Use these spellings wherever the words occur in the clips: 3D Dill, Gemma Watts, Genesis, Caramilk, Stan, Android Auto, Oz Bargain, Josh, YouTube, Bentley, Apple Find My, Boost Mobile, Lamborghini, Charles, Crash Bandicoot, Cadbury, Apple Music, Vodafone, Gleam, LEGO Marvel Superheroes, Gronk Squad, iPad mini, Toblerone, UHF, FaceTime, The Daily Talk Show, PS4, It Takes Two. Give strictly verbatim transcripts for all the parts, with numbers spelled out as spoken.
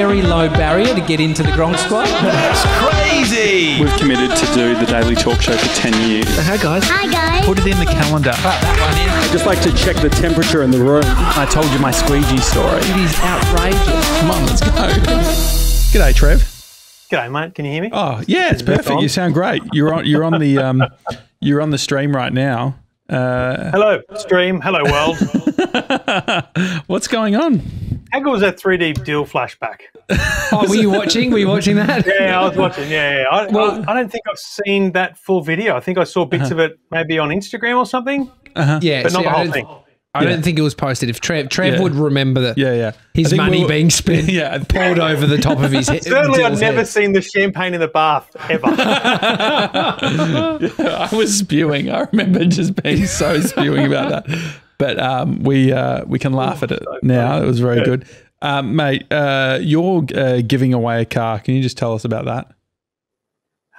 very low barrier to get into the Gronk Squad. That's crazy! We've committed to do the Daily Talk Show for ten years. Hi guys. Hi guys. Put it in the calendar. Oh, that one is. Just like to check the temperature in the room. I told you my squeegee story. It is outrageous. Come on, let's go. G'day, Trev. G'day, mate. Can you hear me? Oh, yeah, it's perfect. You sound great. You're on. You're on the. Um, you're on the stream right now. Uh, hello, stream. Hello, world. What's going on? How good was that three D Dill flashback? Oh, were you watching? Were you watching that? Yeah, I was watching. Yeah, yeah. I, well, I, I don't think I've seen that full video. I think I saw bits uh-huh. of it maybe on Instagram or something. Uh-huh. Yeah, but not see, the whole I thing. I yeah. don't think it was posted. If Trev, Trev yeah. would remember that. Yeah, yeah. His money we were, being spent, yeah, poured over the top of his head. Certainly, I've never head. seen the champagne in the bath ever. Yeah, I was spewing. I remember just being so spewing about that. But um, we uh, we can laugh at it now. It was very good. Um, mate, uh, you're uh, giving away a car. Can you just tell us about that?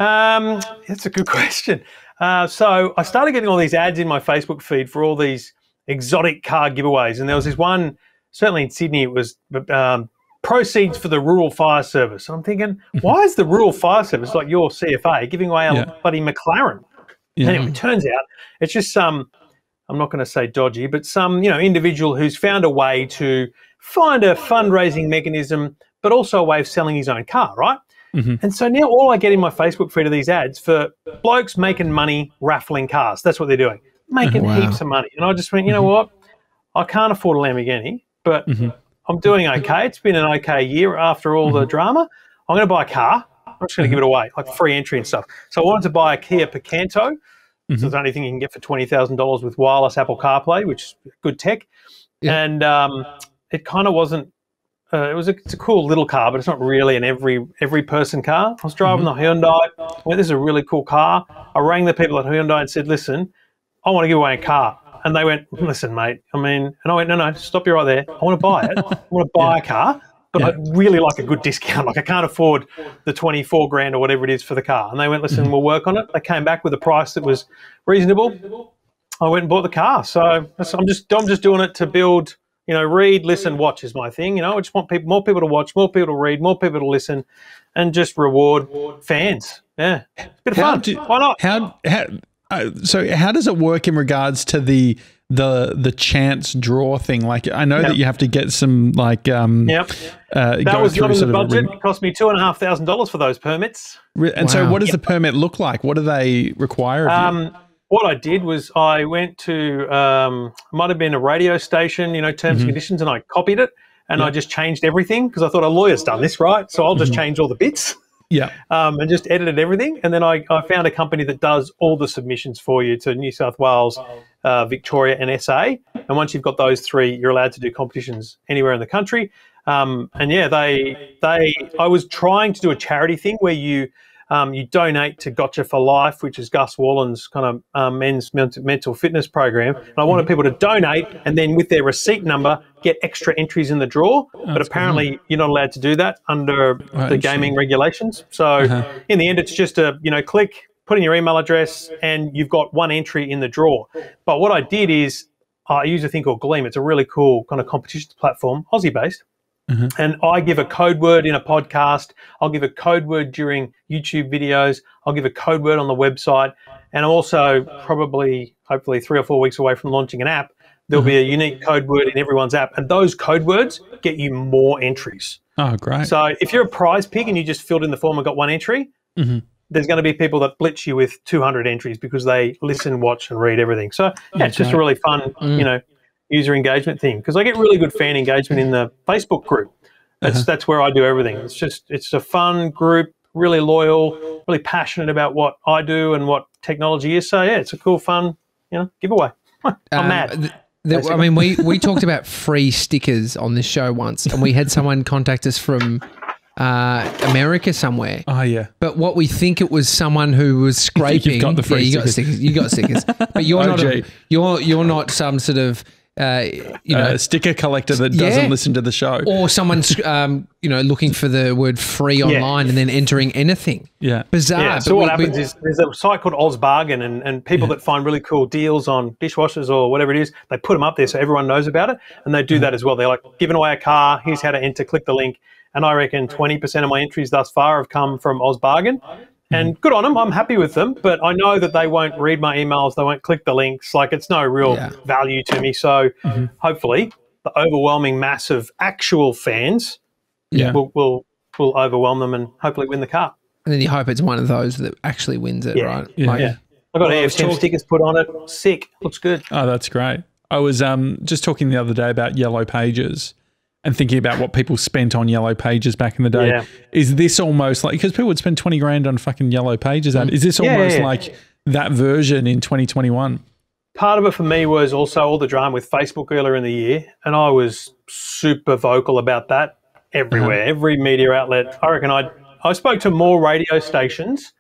Um, that's a good question. Uh, so I started getting all these ads in my Facebook feed for all these exotic car giveaways. And there was this one, certainly in Sydney, it was um, proceeds for the Rural Fire Service. And I'm thinking, why is the Rural Fire Service, like your C F A, giving away a yeah. bloody McLaren? Yeah. And it turns out it's just some... Um, I'm not going to say dodgy, but some, you know, individual who's found a way to find a fundraising mechanism, but also a way of selling his own car, right? Mm-hmm. And so now all I get in my Facebook feed are these ads for blokes making money raffling cars. That's what they're doing, making oh, wow. heaps of money. And I just went, you know what? I can't afford a Lamborghini, but mm-hmm. I'm doing okay. It's been an okay year after all mm-hmm. the drama. I'm going to buy a car. I'm just going to mm-hmm. give it away, like free entry and stuff. So I wanted to buy a Kia Picanto. So it's the only thing you can get for twenty thousand dollars with wireless Apple CarPlay, which is good tech. Yeah. And um, it kind of wasn't uh, – it was a, it's a cool little car, but it's not really an every every person car. I was driving mm-hmm. the Hyundai. I went, this is a really cool car. I rang the people at Hyundai and said, listen, I want to give away a car. And they went, listen, mate. I mean – and I went, no, no, stop you right there. I want to buy it. I want to buy yeah. a car, but yeah. I'd really like a good discount. Like I can't afford the twenty-four grand or whatever it is for the car. And they went, listen, mm-hmm. we'll work on it. They came back with a price that was reasonable. I went and bought the car. So I'm just I'm just doing it to build, you know, read, listen, watch is my thing. You know, I just want people, more people to watch, more people to read, more people to listen, and just reward fans. Yeah, bit of how fun. Do, Why not? How, how uh, so how does it work in regards to the the the chance draw thing? Like I know yep. that you have to get some like um yep. uh, that go was not in the budget. It cost me two and a half thousand dollars for those permits. And wow. so what does yep. the permit look like? What do they require of um, you? What I did was I went to um might have been a radio station, you know, terms mm-hmm. and conditions, and I copied it and yep. I just changed everything because I thought a lawyer's done this, right? So I'll just mm-hmm. change all the bits. Yeah. Um, and just edited everything. And then I, I found a company that does all the submissions for you to New South Wales, uh, Victoria and S A. And once you've got those three, you're allowed to do competitions anywhere in the country. Um, and, yeah, they they I was trying to do a charity thing where you um, you donate to Gotcha for Life, which is Gus Wallen's kind of um, men's mental fitness program. And I wanted people to donate and then with their receipt number get extra entries in the draw, oh, but apparently cool. you're not allowed to do that under right, the gaming regulations. So uh-huh. in the end, it's just a, you know, click, put in your email address, and you've got one entry in the draw. But what I did is I used a thing called Gleam. It's a really cool kind of competition platform, Aussie-based. Mm-hmm. And I give a code word in a podcast. I'll give a code word during YouTube videos. I'll give a code word on the website. And I'm also probably, hopefully, three or four weeks away from launching an app. There'll be a unique code word in everyone's app, and those code words get you more entries. Oh, great. So if you're a prize pig and you just filled in the form and got one entry, mm-hmm. there's going to be people that blitz you with two hundred entries because they listen, watch, and read everything. So, yeah, it's just a really fun, mm. you know, user engagement thing because I get really good fan engagement in the Facebook group. That's, uh-huh. that's where I do everything. It's just it's a fun group, really loyal, really passionate about what I do and what technology is. So, yeah, it's a cool, fun, you know, giveaway. I'm um, mad. That, I mean, we, we talked about free stickers on this show once, and we had someone contact us from uh, America somewhere. Oh, yeah. But what we think it was someone who was scraping. You got the free yeah, stickers. You got stickers. You got stickers. But you're, not a, you're, you're not some sort of, uh, you know. Uh, sticker collector that doesn't yeah. listen to the show. Or someone's, um, you know, looking for the word free online yeah. and then entering anything. Yeah. Bizarre. Yeah. So but what we, happens we, is there's a site called Oz Bargain, and, and people yeah. that find really cool deals on dishwashers or whatever it is, they put them up there so everyone knows about it, and they do that as well. They're like, giving away a car, here's how to enter, click the link, and I reckon twenty percent of my entries thus far have come from Oz Bargain. And good on them, I'm happy with them, but I know that they won't read my emails, they won't click the links, like it's no real yeah. value to me. So mm-hmm. hopefully the overwhelming mass of actual fans yeah. will, will, will overwhelm them and hopefully win the car. And then you hope it's one of those that actually wins it, yeah. right? Yeah. Like, yeah. I got well, E F T M stickers put on it, sick, looks good. Oh, that's great. I was um, just talking the other day about Yellow Pages and thinking about what people spent on Yellow Pages back in the day. Yeah. Is this almost like, because people would spend twenty grand on fucking Yellow Pages. Mm. Is this yeah, almost yeah. like that version in twenty twenty-one? Part of it for me was also all the drama with Facebook earlier in the year, and I was super vocal about that everywhere, uh-huh. every media outlet. I reckon I I spoke to more radio stations,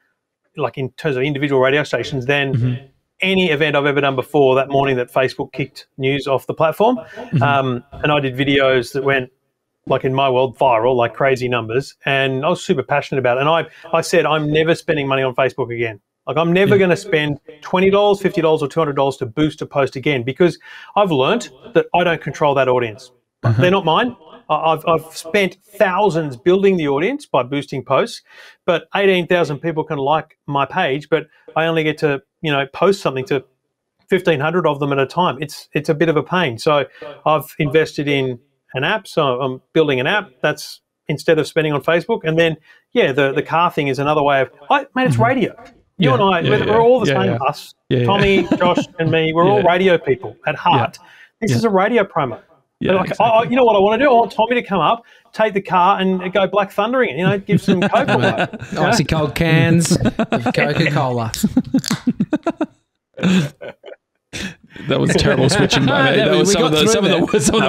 like in terms of individual radio stations, than mm-hmm. any event I've ever done before that morning that Facebook kicked news off the platform. Mm-hmm. Um, and I did videos that went, like in my world, viral, like crazy numbers. And I was super passionate about it. And I, I said, I'm never spending money on Facebook again. Like I'm never yeah. going to spend twenty dollars, fifty dollars or two hundred dollars to boost a post again, because I've learned that I don't control that audience. Uh-huh. They're not mine. I've, I've spent thousands building the audience by boosting posts, but eighteen thousand people can like my page, but I only get to, you know, post something to fifteen hundred of them at a time. It's it's a bit of a pain. So I've invested in an app, so I'm building an app that's instead of spending on Facebook. And then, yeah, the, the car thing is another way of, I, man, it's radio. You yeah, and I, yeah, we're, yeah. we're all the yeah, same yeah. us. Yeah, Tommy, yeah. Josh and me, we're yeah. all radio people at heart. Yeah. This yeah. is a radio promo. Yeah, like, exactly. I, you know what I want to do? I want Tommy to come up, take the car and go black thundering it, you know, give some Coke away. Icy cold cans of Coca-Cola. That was terrible switching, by me. That was some of the some of the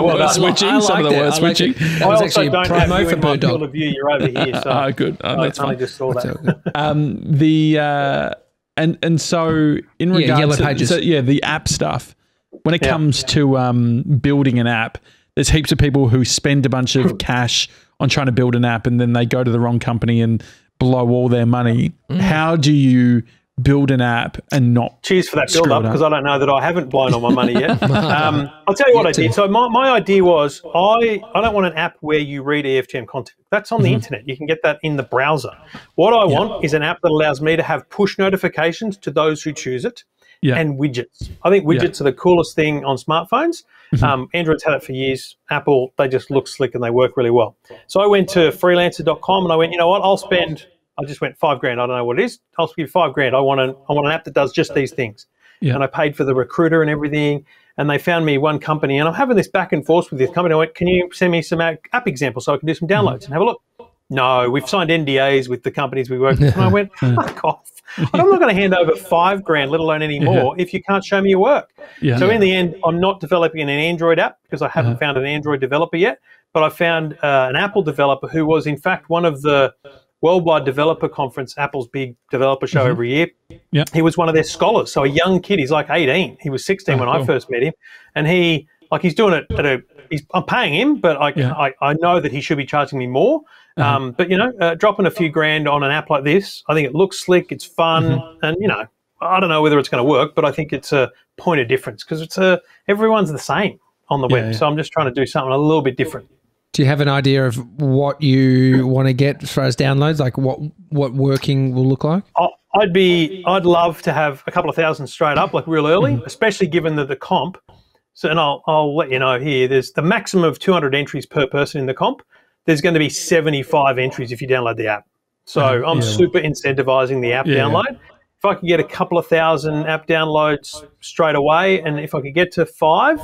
worst switching. Some of the worst switching. I also don't have you in my field of view. You're over here. So oh, good. Oh, that's fine. I just saw that. Um, the, uh, and, and so in regards yeah, to, so, yeah, the app stuff, when it yeah, comes yeah. to um, building an app, there's heaps of people who spend a bunch of cash on trying to build an app and then they go to the wrong company and blow all their money. Mm. How do you build an app and not Cheers for that build-up, because I don't know that I haven't blown all my money yet. um, I'll tell you what you I did. Too. So my, my idea was I, I don't want an app where you read E F T M content. That's on mm-hmm. the internet. You can get that in the browser. What I yeah. want is an app that allows me to have push notifications to those who choose it. Yeah. And widgets. I think widgets yeah. are the coolest thing on smartphones. Mm-hmm. um, Android's had it for years. Apple, they just look slick and they work really well. So I went to freelancer dot com and I went, you know what, I'll spend, I just went five grand. I don't know what it is. I'll give you five grand. I want an, I want an app that does just these things. Yeah. And I paid for the recruiter and everything. And they found me one company. And I'm having this back and forth with this company. I went, can you send me some app examples so I can do some downloads mm-hmm. and have a look? No, we've signed N D As with the companies we work with. And I went, fuck off. I'm not going to hand over five grand, let alone any more, yeah. if you can't show me your work. Yeah, so yeah. in the end, I'm not developing an Android app because I haven't uh-huh. found an Android developer yet, but I found uh, an Apple developer who was, in fact, one of the Worldwide Developer Conference, Apple's big developer show mm-hmm. every year. Yep. He was one of their scholars, so a young kid. He's like eighteen. He was sixteen oh, when cool. I first met him, and he – like he's doing it at a – he's, I'm paying him, but I, yeah. I, I know that he should be charging me more. Mm-hmm. um, but, you know, uh, dropping a few grand on an app like this, I think it looks slick, it's fun, mm-hmm. and, you know, I don't know whether it's going to work, but I think it's a point of difference because it's a, everyone's the same on the yeah, web. Yeah. So I'm just trying to do something a little bit different. Do you have an idea of what you want to get as far as downloads, like what, what working will look like? Oh, I'd be – I'd love to have a couple of thousand straight up, like real early, mm-hmm. especially given that the comp – So, and I'll, I'll let you know here, there's the maximum of two hundred entries per person in the comp. There's going to be seventy-five entries if you download the app. So I'm yeah. super incentivizing the app yeah. download. If I could get a couple of thousand app downloads straight away, and if I could get to five,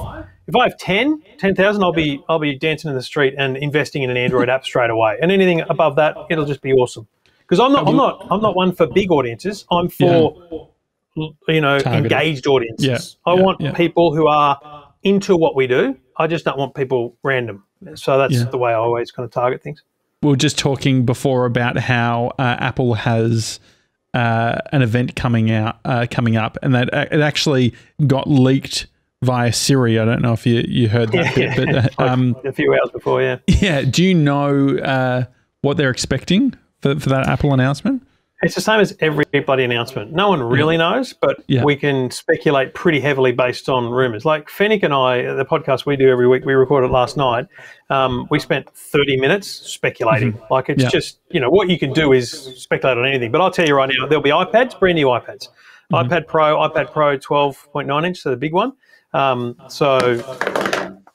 if I have ten, ten thousand, I'll be, I'll be dancing in the street and investing in an Android app straight away. And anything above that, it'll just be awesome. Because I'm not, I'm not, I'm not one for big audiences. I'm for... Yeah. you know, targeted. Engaged audiences. Yeah, I yeah, want yeah. people who are into what we do. I just don't want people random. So that's yeah. the way I always kind of target things. We were just talking before about how uh, Apple has uh, an event coming out, uh, coming up, and that it actually got leaked via Siri. I don't know if you, you heard that yeah, bit, yeah. but um, a few hours before, yeah. Yeah. Do you know uh, what they're expecting for, for that Apple announcement? It's the same as every bloody announcement. No one really yeah. knows, but yeah. we can speculate pretty heavily based on rumours. Like Fennec and I, the podcast we do every week, we recorded last night, um, we spent thirty minutes speculating. Mm-hmm. Like it's yeah. just, you know, what you can do is speculate on anything. But I'll tell you right now, there'll be iPads, brand new iPads. Mm-hmm. iPad Pro, iPad Pro twelve point nine inch, so the big one. Um, so...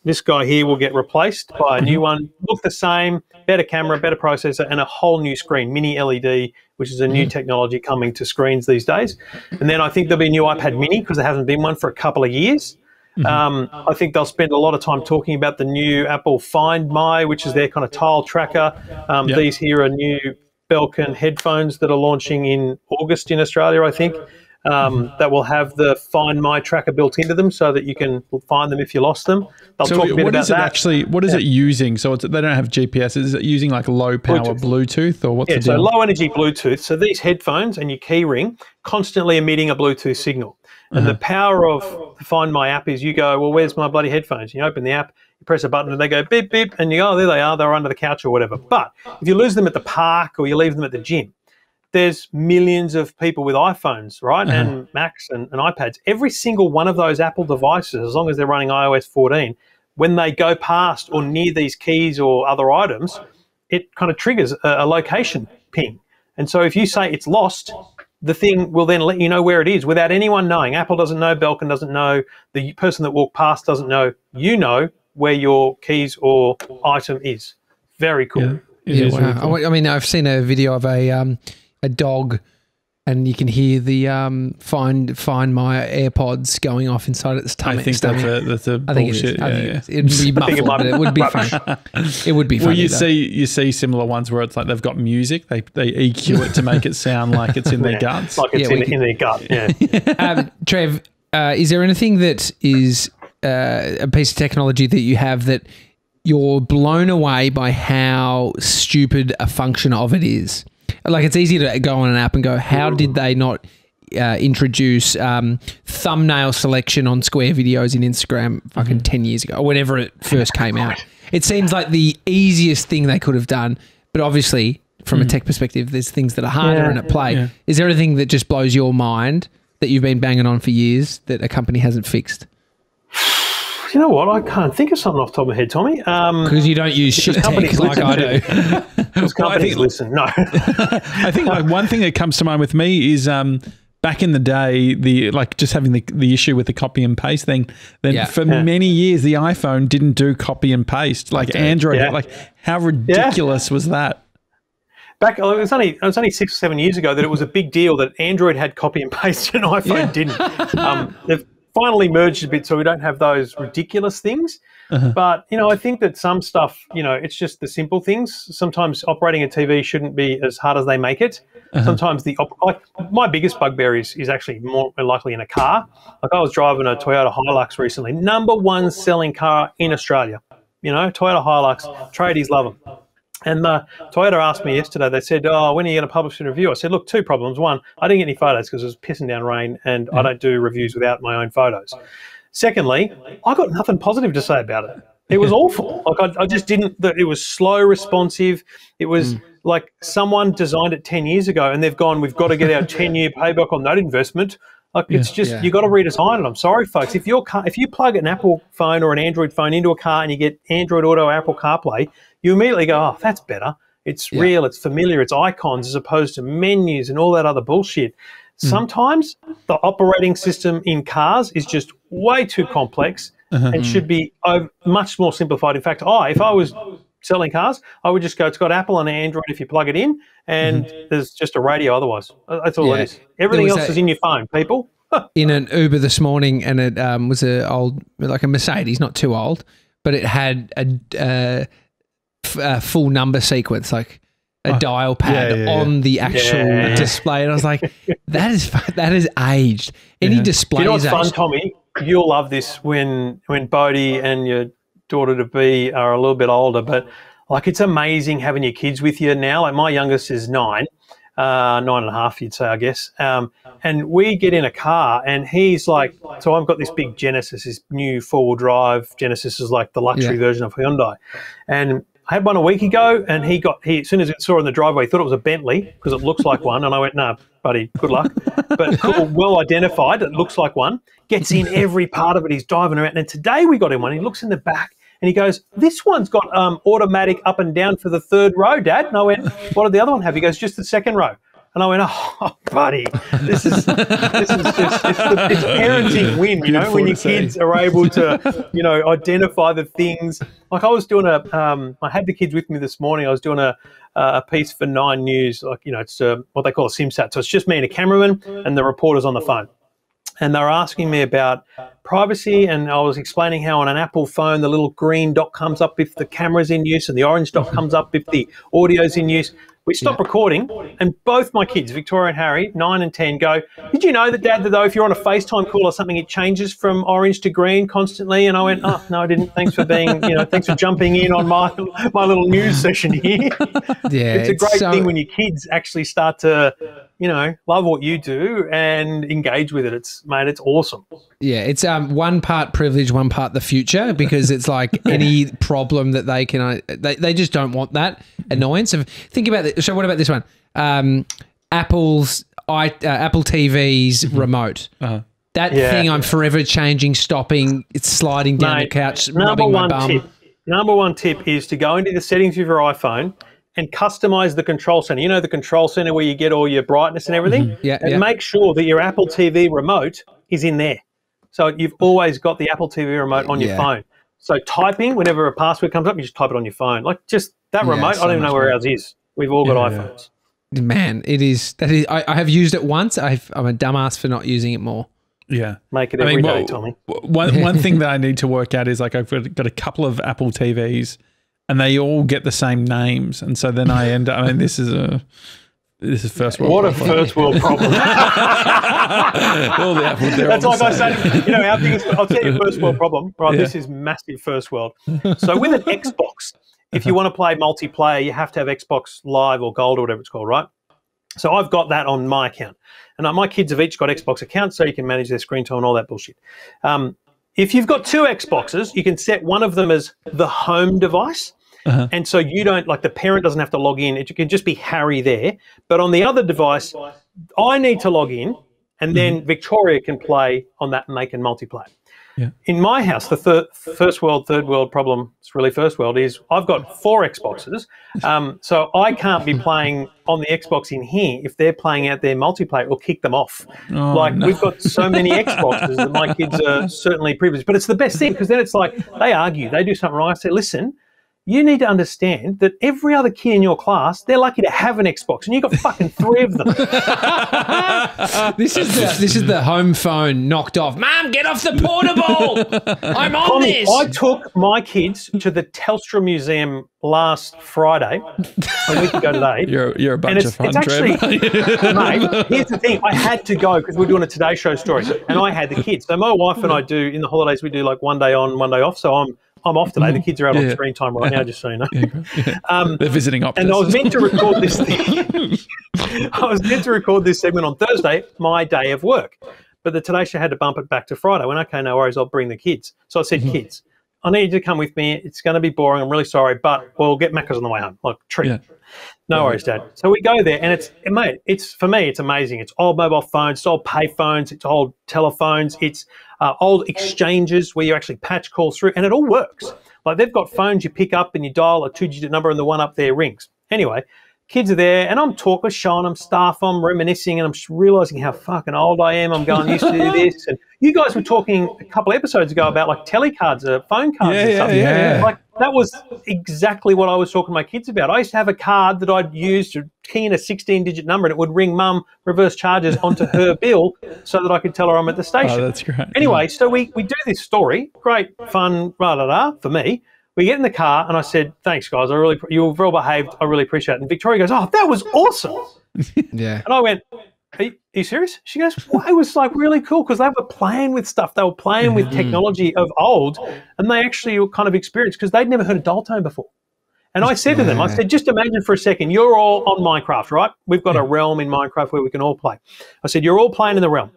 This guy here will get replaced by a new one, look the same, better camera, better processor, and a whole new screen, mini L E D, which is a new technology coming to screens these days. And then I think there'll be a new iPad mini because there hasn't been one for a couple of years. Mm-hmm. um, I think they'll spend a lot of time talking about the new Apple Find My, which is their kind of tile tracker. Um, yep. These here are new Belkin headphones that are launching in August in Australia, I think. Um, that will have the Find My tracker built into them, so that you can find them if you lost them. They'll so talk a bit about that. What is it actually? What is yeah. it using? So it's, they don't have G P S. Is it using like low power Bluetooth, Bluetooth or what's yeah, the deal? So low energy Bluetooth. So these headphones and your keyring constantly emitting a Bluetooth signal. And uh-huh. the power of the Find My app is you go, well, where's my bloody headphones? You open the app, you press a button, and they go beep beep, and you go, oh, there they are. They're under the couch or whatever. But if you lose them at the park or you leave them at the gym. There's millions of people with iPhones, right, mm-hmm. and Macs and, and iPads. Every single one of those Apple devices, as long as they're running i O S fourteen, when they go past or near these keys or other items, it kind of triggers a, a location ping. And so if you say it's lost, the thing will then let you know where it is without anyone knowing. Apple doesn't know, Belkin doesn't know, the person that walked past doesn't know. You know where your keys or item is. Very cool. Yeah. It yeah, is wow. really cool. I mean, I've seen a video of a... Um, a dog, and you can hear the um, find find my AirPods going off inside its tummy. I think stomach. that's a, that's a I bullshit. Think it is. Yeah, I think yeah. It'd be muffled, but it would be funny. It would be funny. Well, you though. see you see similar ones where it's like they've got music, they, they E Q it to make it sound like it's in yeah. their guts. Like it's yeah, in, in their gut, yeah. um, Trev, uh, is there anything that is uh, a piece of technology that you have that you're blown away by how stupid a function of it is? Like, it's easy to go on an app and go, how did they not uh, introduce um, thumbnail selection on square videos in Instagram fucking ten years ago or whenever it first came out? It seems like the easiest thing they could have done. But obviously, from mm. a tech perspective, there's things that are harder yeah, and at play. Yeah. Is there anything that just blows your mind that you've been banging on for years that a company hasn't fixed? You know what? I can't think of something off the top of my head, Tommy. Because um, you don't use shit tech like I do. Because companies well, I think, listen. No. I think like one thing that comes to mind with me is um, back in the day, the like just having the, the issue with the copy and paste thing. Then yeah. for yeah. many years, the iPhone didn't do copy and paste. Like Android, yeah. like how ridiculous yeah. was that? Back, it was only it was only six or seven years ago that it was a big deal that Android had copy and paste and iPhone yeah. didn't. Um, they've finally merged a bit so we don't have those ridiculous things. Uh-huh. But, you know, I think that some stuff, you know, it's just the simple things. Sometimes operating a T V shouldn't be as hard as they make it. Uh-huh. Sometimes the – like my biggest bugbear is, is actually more likely in a car. Like I was driving a Toyota Hilux recently, number one selling car in Australia. You know, Toyota Hilux, tradies love them. And uh, Toyota asked me yesterday, they said, oh, when are you going to publish a review? I said, look, two problems. One, I didn't get any photos because it was pissing down rain and I don't do reviews without my own photos. Secondly, I got nothing positive to say about it. It was awful. Like I, I just didn't, it was slow, responsive. It was mm. like someone designed it ten years ago and they've gone, we've got to get our ten-year payback on that investment. Like yeah, it's just yeah. you got to redesign it. I'm sorry, folks. If your car, if you plug an Apple phone or an Android phone into a car and you get Android Auto, Apple CarPlay, you immediately go, oh, that's better. It's yeah. real. It's familiar. It's icons as opposed to menus and all that other bullshit. Mm. Sometimes the operating system in cars is just way too complex uh-huh. and mm. should be over, much more simplified. In fact, I, if I was selling cars, I would just go, it's got Apple and Android if you plug it in, and mm-hmm. there's just a radio otherwise. That's all yeah. it is. Everything else a, is in your phone, people. In an Uber this morning, and it um, was a old, like a Mercedes, not too old, but it had a, uh, f a full number sequence, like a oh, dial pad yeah, yeah, yeah. on the actual yeah. display. And I was like, that is that is aged. Any yeah. display you know what's is fun, aged. Tommy? You'll love this when, when Bodhi and your daughter to be are a little bit older, but like it's amazing having your kids with you now. Like my youngest is nine, uh, nine and a half, you'd say, I guess. Um, and we get in a car, and he's like, so I've got this big Genesis, this new four-wheel drive. Genesis is like the luxury yeah. version of Hyundai, and I had one a week ago, and he got he as soon as it saw in the driveway, he thought it was a Bentley because it looks like one. And I went, "No, nah, buddy, good luck." But well identified, it looks like one. Gets in every part of it. He's diving around. And today we got him one. He looks in the back and he goes, "This one's got um, automatic up and down for the third row, Dad." And I went, "What did the other one have?" He goes, "Just the second row." And I went, "Oh, buddy, this is this is just it's, the, it's parenting win, you know, when your kids are able to, you know, identify the things." Like I was doing a, um, I had the kids with me this morning. I was doing a a piece for Nine News, like you know, it's a, what they call a SimSat. So it's just me and a cameraman, and the reporter's on the phone, and they were asking me about privacy, and I was explaining how on an Apple phone the little green dot comes up if the camera's in use, and the orange dot comes up if the audio's in use. We stopped yeah. recording, and both my kids, Victoria and Harry, nine and ten, go, "Did you know that, Dad, that though if you're on a FaceTime call or something, it changes from orange to green constantly?" And I went, "Oh, no, I didn't. Thanks for being, you know, thanks for jumping in on my my little news session here." Yeah, it's a great it's so... thing when your kids actually start to, you know, love what you do and engage with it. It's, mate, it's awesome. Yeah, it's um one part privilege, one part the future, because it's like any problem that they can, they, they just don't want that annoyance. Of, think about it. So what about this one? Um, Apple's I, uh, Apple T V's remote. Uh-huh. That yeah. thing I'm forever changing, stopping, it's sliding down mate, the couch, rubbing my bum. Tip, number one tip is to go into the settings of your iPhone and customize the control center. You know, the control center where you get all your brightness and everything? Mm-hmm. Yeah, and yeah. make sure that your Apple T V remote is in there. So you've always got the Apple T V remote on your yeah. phone. So typing, whenever a password comes up, you just type it on your phone. Like just that remote, yeah, so I don't even know where ours is. We've all got yeah, iPhones. Yeah. Man, it is. That is. I, I have used it once. I've, I'm a dumbass for not using it more. Yeah. Make it every I mean, day, well, Tommy. One, one thing that I need to work out is like I've got a couple of Apple T Vs and they all get the same names. And so then I end up, I mean, this is a... This is first world. What a first world problem! All the Apple, that's like I say. You know, our biggest. I'll tell you, first world problem. Right, yeah. This is massive first world. So with an Xbox, if you want to play multiplayer, you have to have Xbox Live or Gold or whatever it's called, right? So I've got that on my account, and my kids have each got Xbox accounts, so you can manage their screen time and all that bullshit. Um, if you've got two Xboxes, you can set one of them as the home device. Uh-huh. And so you don't, like the parent doesn't have to log in. It can just be Harry there. But on the other device, I need to log in, and then mm-hmm. Victoria can play on that make and multiplayer. Yeah. In my house, the thir first world, third world problem, it's really first world, is I've got four Xboxes. Um, so I can't be playing on the Xbox in here if they're playing out their multiplayer or kick them off. Oh, like no. We've got so many Xboxes that my kids are certainly privileged. But it's the best thing because then it's like they argue, they do something wrong. I say, listen, you need to understand that every other kid in your class, they're lucky to have an Xbox, and you've got fucking three of them. This is the, this is the home phone knocked off. Mom, get off the portable. I'm on Tommy, this. I took my kids to the Telstra Museum last Friday, a week ago today. You're, you're a bunch it's, of fun, it's actually, mate, here's the thing. I had to go because we're doing a Today Show story, and I had the kids. So my wife and I do, in the holidays, we do like one day on, one day off. So I'm I'm off today. The kids are out yeah. on screen time right now, just so you know. Yeah, yeah. Um, They're visiting Optus. And I was meant to record this thing. I was meant to record this segment on Thursday, my day of work. But the Today Show had to bump it back to Friday. I went, okay, no worries, I'll bring the kids. So I said, mm-hmm. kids, I need you to come with me. It's going to be boring. I'm really sorry, but we'll get Macca's on the way home. Like, treat. Yeah. No yeah. worries, Dad. So we go there, and it's, mate, it's, for me, it's amazing. It's old mobile phones, it's old pay phones, it's old telephones, it's uh, old exchanges where you actually patch calls through, and it all works. Like, they've got phones you pick up and you dial a two-digit number, and the one up there rings. Anyway, kids are there, and I'm talking, showing them stuff, I'm reminiscing, and I'm just realising how fucking old I am. I'm going, used to do this. And you guys were talking a couple episodes ago about, like, telecards or phone cards yeah, and stuff. Yeah, yeah. Like, that was exactly what I was talking to my kids about. I used to have a card that I'd use to key in a sixteen-digit number, and it would ring Mum reverse charges onto her bill so that I could tell her I'm at the station. Oh, that's great. Anyway, so we, we do this story. Great fun, rah-da-da, for me. We get in the car, and I said, thanks, guys. I really, you were well behaved. I really appreciate it. And Victoria goes, oh, that was awesome. Yeah. And I went, are you, are you serious? She goes, well, it was like really cool because they were playing with stuff. They were playing with technology of old, and they actually were kind of experienced because they'd never heard a dial tone before. And I said to them, I said, just imagine for a second, you're all on Minecraft, right? We've got a realm in Minecraft where we can all play. I said, you're all playing in the realm.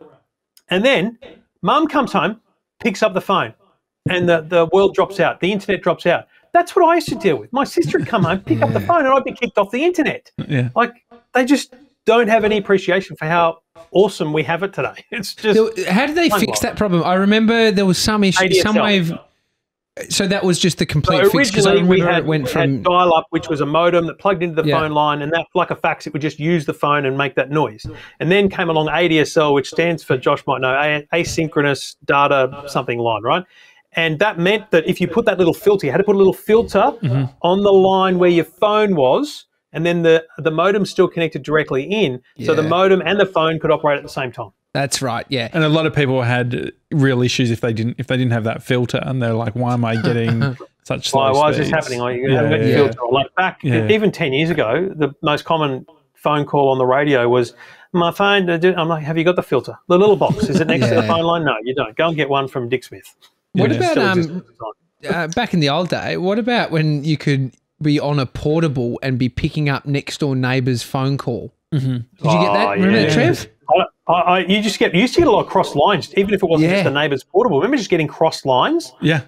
And then Mum comes home, picks up the phone, and the, the world drops out. The internet drops out. That's what I used to deal with. My sister would come home, pick yeah. up the phone, and I'd be kicked off the internet. Yeah. Like, they just don't have any appreciation for how awesome we have it today. It's just... How did they fix that problem? I remember there was some issue, A D S L. Some wave... So that was just the complete so fix, because I remember we had, it went we from... dial-up, which was a modem that plugged into the yeah. phone line, and that, like a fax, it would just use the phone and make that noise. And then came along A D S L, which stands for, Josh might know, asynchronous data something line, right? And that meant that if you put that little filter, you had to put a little filter mm-hmm. on the line where your phone was, and then the, the modem still connected directly in, yeah. so the modem and the phone could operate at the same time. That's right, yeah. And a lot of people had real issues if they didn't if they didn't have that filter, and they're like, "Why am I getting such slow speeds? Why is this happening? Like, you yeah, haven't got your yeah. filter." Like back yeah. even ten years ago, the most common phone call on the radio was, "My phone." I'm like, "Have you got the filter? The little box is it next yeah. to the phone line? No, you don't. Go and get one from Dick Smith." What yeah. about um, uh, back in the old day? What about when you could be on a portable and be picking up next door neighbour's phone call? Mm-hmm. Did you oh, get that? Remember yeah. that, Trev? I, I, you just get you used to get a lot of cross lines, even if it wasn't yeah. just the neighbour's portable. Remember just getting cross lines? Yeah.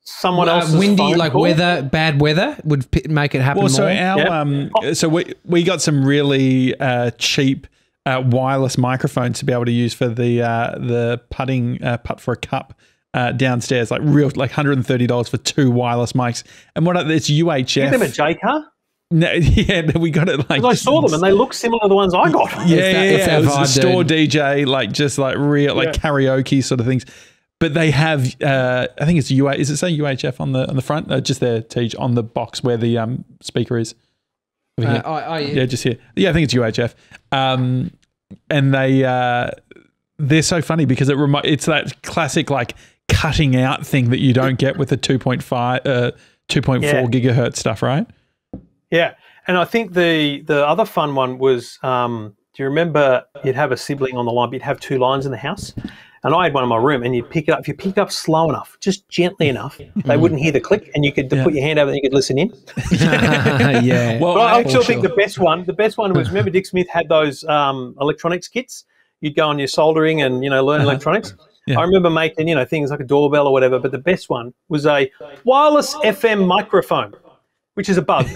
Someone well, else's windy, phone like call? Weather, bad weather would p make it happen. Well, so more. our yeah. um, oh. so we we got some really uh, cheap uh, wireless microphones to be able to use for the uh, the putting uh, putt for a cup uh, downstairs, like real like one hundred and thirty dollars for two wireless mics. And what are, it's U H F. Give them a J car. No, yeah, we got it. Like I saw them, and they look similar to the ones I got. Yeah, yeah, yeah. It was a store D J, like just like real, like yeah. karaoke sort of things. But they have, uh, I think it's U A. Is it saying U H F on the on the front? No, just there, Tej, on the box where the um speaker is. Over here. Uh, I, I, yeah. yeah, just here. Yeah, I think it's U H F. Um, and they uh, they're so funny because it remi it's that classic like cutting out thing that you don't get with the two point five, uh, two point four yeah. gigahertz stuff, right? Yeah, and I think the the other fun one was, um, do you remember you'd have a sibling on the line, but you'd have two lines in the house? And I had one in my room, and you'd pick it up. If you picked up slow enough, just gently enough, mm. they wouldn't hear the click, and you could yeah. put your hand over and you could listen in. yeah. Well, but I actually sure. think the best one, the best one was, remember Dick Smith had those um, electronics kits? You'd go on your soldering and, you know, learn uh-huh. electronics. Yeah. I remember making, you know, things like a doorbell or whatever, but the best one was a wireless F M microphone, which is a bug.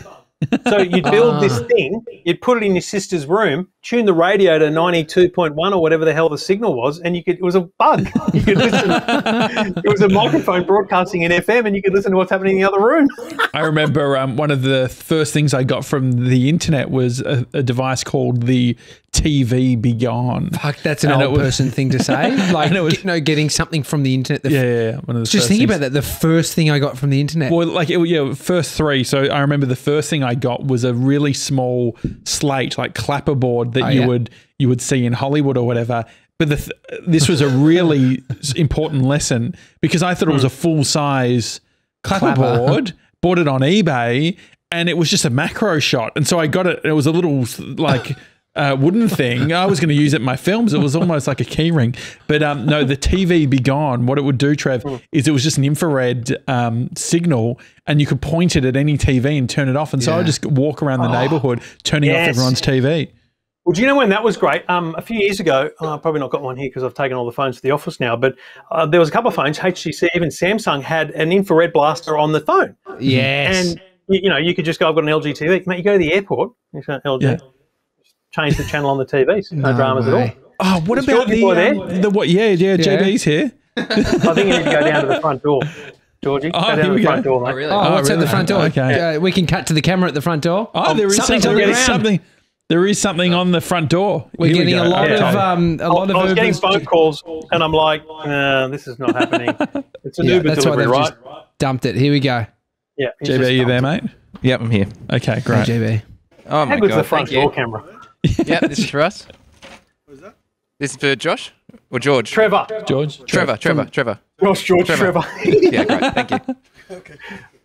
So you'd build this thing, you'd put it in your sister's room, tune the radio to ninety-two point one or whatever the hell the signal was, and you could, it was a bug. You could listen. It was a microphone broadcasting in F M, and you could listen to what's happening in the other room. I remember um, one of the first things I got from the internet was a, a device called the T V Beyond. Fuck, that's an and old was, person thing to say. Like, was, get, no, getting something from the internet. The yeah, yeah, yeah. One of the just think about that. The first thing I got from the internet. Well, like, it, yeah, first three. So I remember the first thing I got was a really small slate, like clapperboard that oh, you yeah. would you would see in Hollywood or whatever. But the th this was a really important lesson because I thought it was a full size clapperboard. Bought it on eBay, and it was just a macro shot. And so I got it. It was a little like. Uh, wooden thing. I was going to use it in my films. It was almost like a key ring. But um, no, the T V Begone, what it would do, Trev, is it was just an infrared um, signal, and you could point it at any T V and turn it off. And so yeah. I would just walk around the oh, neighbourhood turning yes. off everyone's T V. Well, do you know when that was great? Um, a few years ago, oh, I've probably not got one here because I've taken all the phones to the office now, but uh, there was a couple of phones, H T C, even Samsung, had an infrared blaster on the phone. Yes. And, you know, you could just go, I've got an L G T V. Mate, you go to the airport, you say, L G. Yeah. Change the channel on the T V. So no, no dramas way. at all. Oh, what about the, um, the what? Yeah, yeah, yeah. J B's here. I think you need to go down to the front door, Georgie. Oh, go down to the front go. door, mate. Oh, really? oh, oh what's really? at the front door? Okay, yeah. uh, we can cut to the camera at the front door. Oh, oh there is something. There is something. There is something on the front door. We're here getting we a lot yeah. of um, a lot I, of. I was getting phone calls, and I'm like, uh, this is not happening. It's an yeah, Uber delivery, right? Dumped it. Here we go. Yeah, J B, you there, mate? Yep, I'm here. Okay, great. J B. Oh my God, the front door camera. Yeah, this is for us. What is that? This is for Josh or George? Trevor. George. Trevor, Trevor, Trevor. Josh, George, Trevor. Trevor. Yeah, great. Thank you. Okay.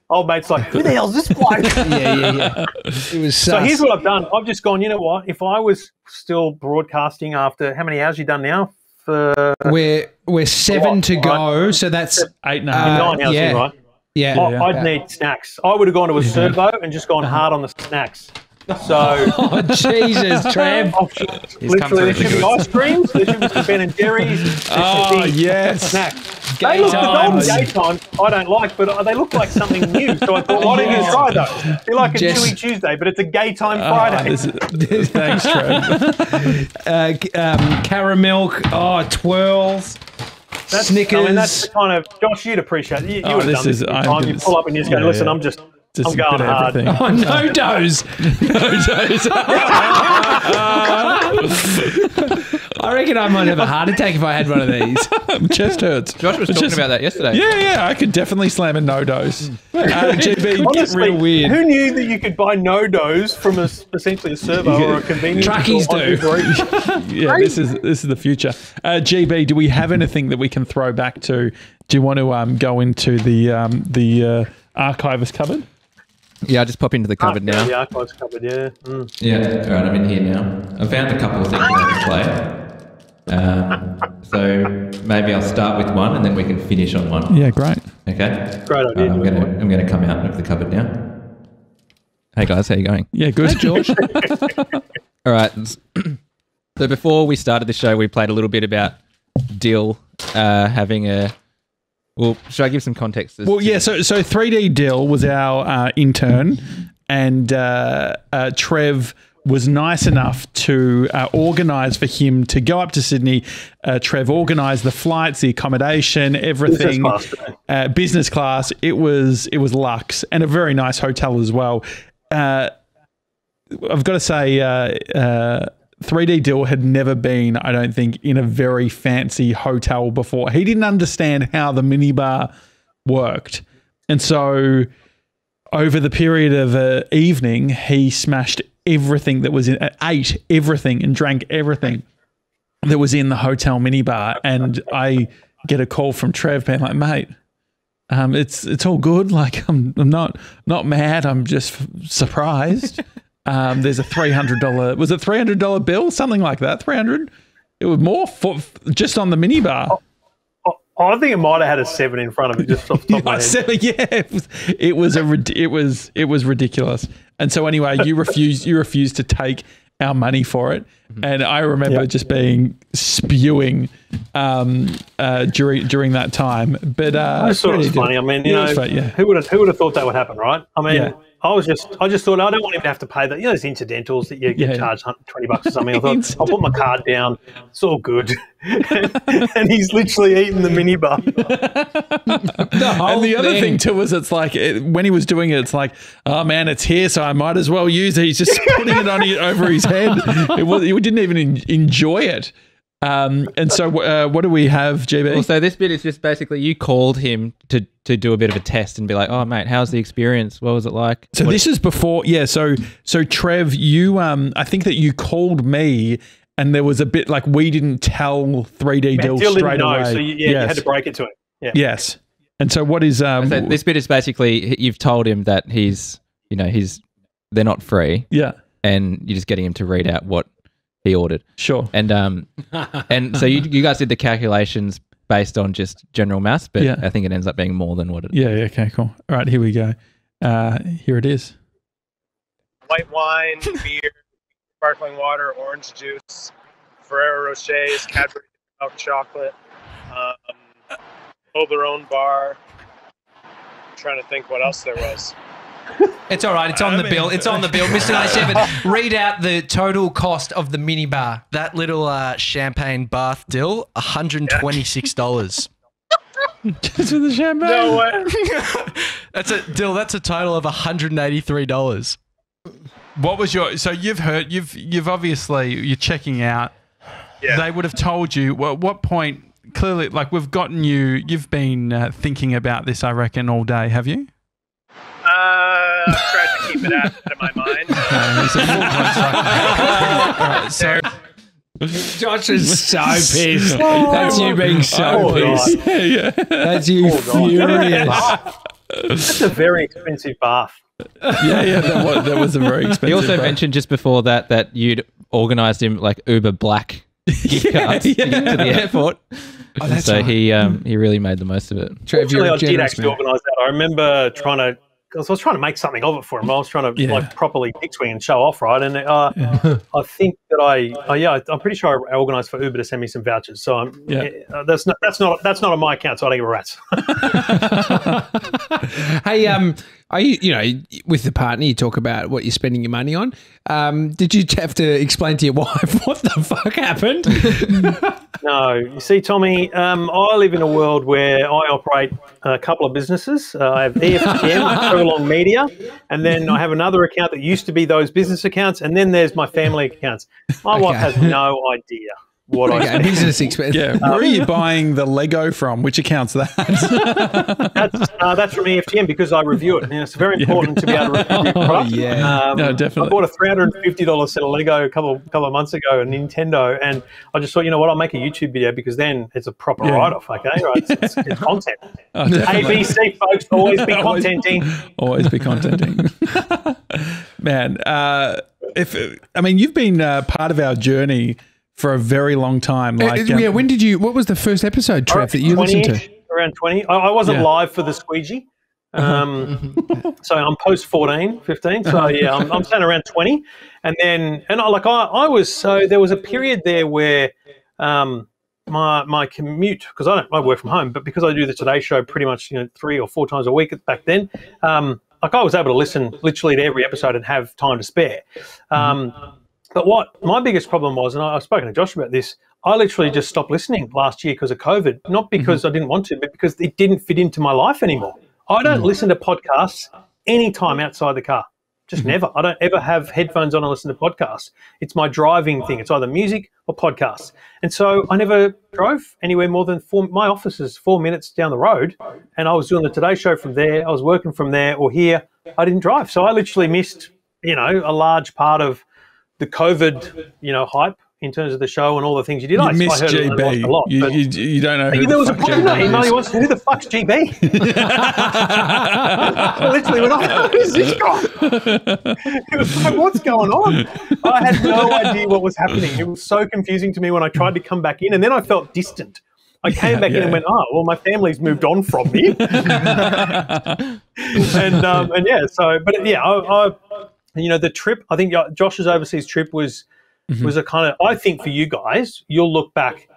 Old mate's like, who the hell's this bloke? yeah, yeah, yeah. It was so here's what I've done. I've just gone, you know what? If I was still broadcasting after, how many hours you done now? For We're, we're seven lot, to go, right? So that's eight and a half. Uh, nine hours, yeah. right? Yeah. I, yeah. I'd yeah. need snacks. I would have gone to a servo and just gone hard on the snacks. So, oh, Jesus, Trav. Literally, there should be ice creams, there should be Ben and Jerry's. Oh, yes. Snacks. They look, time. the golden daytime I don't like, but they look like something new. So I thought, why don't you try those? They're like a Chewy Tuesday, but it's a gay time oh, Friday. This is, this, thanks, Trev. uh, um, Caramilk, oh, twirls. That's, Snickers. I mean, that's the kind of, Josh, you'd appreciate it. You, you oh, would have done this is, time. You pull up and you just go, yeah, listen, yeah. I'm just... Just I'm going hard. Oh, no doze. No doze. I reckon I might have a heart attack if I had one of these. Chest hurts. Josh was talking Just, about that yesterday. Yeah, yeah. I could definitely slam a no doze. uh, G B, honestly, real weird. Who knew that you could buy no doze from a, essentially a servo or a convenience store? Truckies do. Yeah, this is, this is the future. Uh, G B, do we have anything that we can throw back to? Do you want to um, go into the, um, the uh, archivist cupboard? Yeah, I just pop into the cupboard oh, now. The archive's cupboard, yeah. Mm. Yeah, all right, I'm in here now. I found a couple of things I can play. Um, so maybe I'll start with one and then we can finish on one. Yeah, great. Okay. Great idea. Uh, I'm going to I'm gonna come out of the cupboard now. Hey, guys, how you going? Yeah, good. Hey, George. All right. So before we started the show, we played a little bit about Dill uh, having a... Well, should I give some context? Well, yeah, so so three D Dill was our uh, intern, and uh, uh, Trev was nice enough to uh, organise for him to go up to Sydney. Uh, Trev organised the flights, the accommodation, everything. Business class. Uh, business class. It was, it was luxe, and a very nice hotel as well. Uh, I've got to say... Uh, uh, three D Dill had never been, I don't think, in a very fancy hotel before. He didn't understand how the minibar worked. And so over the period of an evening, he smashed everything that was in, ate everything and drank everything that was in the hotel minibar. And I get a call from Trev being like, mate, um, it's it's all good. Like, I'm, I'm not, not mad. I'm just surprised. Um, there's a three hundred dollar, was it three hundred dollar bill? Something like that, three hundred dollars? It was more for, just on the minibar. I, I, I think it might have had a seven in front of it just off the top of my head. Seven, yeah, it was, it was, a, it was, it was ridiculous. And so anyway, you refused, you refused to take our money for it. Mm-hmm. And I remember yep. just being spewing um, uh, during during that time. But uh, I sort of funny. I mean, you yeah, know, right, yeah. who would have, who would have thought that would happen, right? I mean. Yeah. I was just, I just thought, I don't want him to have to pay that. You know, those incidentals that you get yeah. charged twenty bucks or something. I thought, I'll put my card down. It's all good. and, and he's literally eating the minibar. the and the thing. other thing too was, it's like it, when he was doing it, it's like, oh man, it's here, so I might as well use it. He's just putting it on his, over his head. It was, he didn't even en enjoy it. Um, and so, uh, what do we have, G B? Well, so this bit is just basically you called him to to do a bit of a test and be like, "Oh, mate, how's the experience? What was it like?" So what this is before, yeah. So, so Trev, you, um, I think that you called me, and there was a bit like we didn't tell three D Dill straight know, away. So you, yeah, yes. you had to break it to him. Yeah. Yes. And so, what is um? So this bit is basically you've told him that he's, you know, he's they're not free. Yeah. And you're just getting him to read out what he ordered. Sure. And um, and so you, you guys did the calculations based on just general maths, but yeah. I think it ends up being more than what it is. Yeah, yeah, okay, cool. All right, here we go. Uh, here it is. White wine, beer, sparkling water, orange juice, Ferrero Rochers, Cadbury milk chocolate, um, Toblerone bar. I'm trying to think what else there was. It's all right. It's on the bill. It's on the bill. Mister ninety-seven, read out the total cost of the minibar. That little uh, champagne bath Dill, one hundred twenty-six dollars. Just for the champagne? No way. That's a, Dill, that's a total of one hundred eighty-three dollars. What was your... So you've heard... You've you've obviously... You're checking out. Yeah. They would have told you... Well, at what point... Clearly, like, we've gotten you... You've been uh, thinking about this, I reckon, all day, have you? Uh, I've tried to keep it out of my mind. Right, so Josh is so pissed. Oh, that's you being so oh, pissed. Yeah, yeah. That's you oh, furious. That's a very expensive bath. Yeah, yeah, that was, that was a very expensive bath. He also bath. mentioned just before that that you'd organised him like Uber Black gift yeah, cards yeah. to get to the airport. Oh, that's so right. he um, he really made the most of it. Trev, actually, I did actually organise that. I remember trying to because I was trying to make something of it for him. I was trying to yeah. like properly dick swing and show off, right? And uh, yeah. I think that I, uh, yeah, I'm pretty sure I organised for Uber to send me some vouchers. So I'm, yeah. uh, that's not that's not that's not on my account. So I don't give a rat's. Hey, um, are you you know with the partner you talk about what you're spending your money on? Um, did you have to explain to your wife what the fuck happened? No, you see, Tommy, um, I live in a world where I operate a couple of businesses. Uh, I have E F T M, Prolong Media, and then I have another account that used to be those business accounts, and then there's my family accounts. My okay. wife has no idea what okay, I spend. Business expenses. Yeah. Um, Where are you buying the Lego from? Which account's that? That's, uh, that's from E F T M because I review it. You know, it's very important yeah. to be able to review your product. Oh, yeah. um, no, definitely. I bought a three hundred fifty dollar set of Lego a couple, couple of months ago, a Nintendo, and I just thought, you know what, I'll make a YouTube video because then it's a proper yeah. write-off, okay? Right? It's, it's, it's content. Oh, A B C, folks, always be contenting. Always, always be contenting. Man, uh, if I mean, you've been uh, part of our journey for a very long time. Like, yeah, um, when did you, what was the first episode, Trev, that you listened to? Around twenty. I, I wasn't yeah. live for the squeegee. Um, so I'm post fourteen, fifteen. So yeah, I'm, I'm saying around twenty. And then, and I, like I, I was, so there was a period there where um, my my commute, because I don't, I work from home, but because I do the Today Show pretty much, you know, three or four times a week back then, um, like I was able to listen literally to every episode and have time to spare. Um, mm. But what my biggest problem was, and I've spoken to Josh about this, I literally just stopped listening last year because of COVID, not because mm-hmm. I didn't want to, but because it didn't fit into my life anymore. I don't mm-hmm. listen to podcasts any time outside the car, just mm-hmm. never. I don't ever have headphones on and listen to podcasts. It's my driving thing. It's either music or podcasts. And so I never drove anywhere more than four, my office is four minutes down the road, and I was doing the Today Show from there. I was working from there or here. I didn't drive. So I literally missed, you know, a large part of the COVID, you know, hype in terms of the show and all the things you did. You I missed I heard G B. A lot, you, you, you don't know who there was a problem. No, you know, he wants to who the fuck's G B? Literally, when I who's this guy? It was like, what's going on? I had no idea what was happening. It was so confusing to me when I tried to come back in, and then I felt distant. I came yeah, back yeah. in and went, oh, well, my family's moved on from me. and um, and yeah, so but yeah, I. I You know, the trip, I think Josh's overseas trip was mm-hmm. was a kind of, I think for you guys, you'll look back,